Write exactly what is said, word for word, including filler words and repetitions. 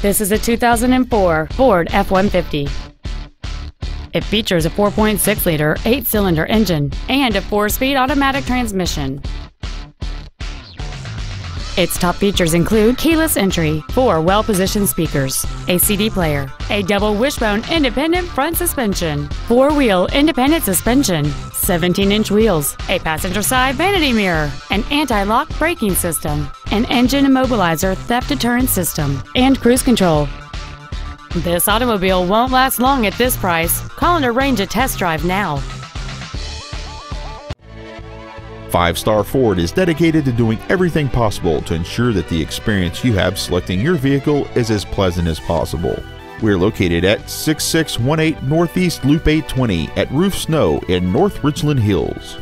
This is a two thousand four Ford F one fifty. It features a four point six liter eight cylinder engine and a four speed automatic transmission. Its top features include keyless entry, four well-positioned speakers, a C D player, a double wishbone independent front suspension, four-wheel independent suspension, seventeen inch wheels, a passenger side vanity mirror, an anti-lock braking system, an engine immobilizer theft deterrent system, and cruise control. This automobile won't last long at this price. Call and arrange a test drive now. Five Star Ford is dedicated to doing everything possible to ensure that the experience you have selecting your vehicle is as pleasant as possible. We're located at six six one eight Northeast Loop eight twenty at Roof Snow in North Richland Hills.